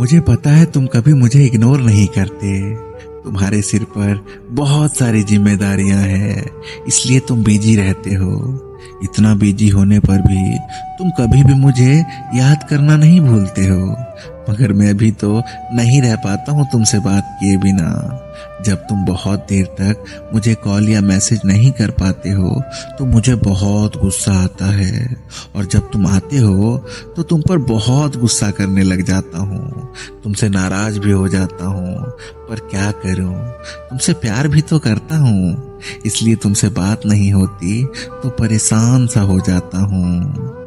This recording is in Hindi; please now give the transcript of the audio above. मुझे पता है तुम कभी मुझे इग्नोर नहीं करते। तुम्हारे सिर पर बहुत सारी जिम्मेदारियां हैं, इसलिए तुम बिजी रहते हो। इतना बिजी होने पर भी तुम कभी भी मुझे याद करना नहीं भूलते हो, मगर मैं अभी तो नहीं रह पाता हूँ तुमसे बात किए बिना। जब तुम बहुत देर तक मुझे कॉल या मैसेज नहीं कर पाते हो तो मुझे बहुत गुस्सा आता है, और जब तुम आते हो तो तुम पर बहुत गुस्सा करने लग जाता हूँ, तुमसे नाराज भी हो जाता हूँ। पर क्या करूँ, तुमसे प्यार भी तो करता हूँ, इसलिए तुमसे बात नहीं होती तो परेशान सा हो जाता हूँ।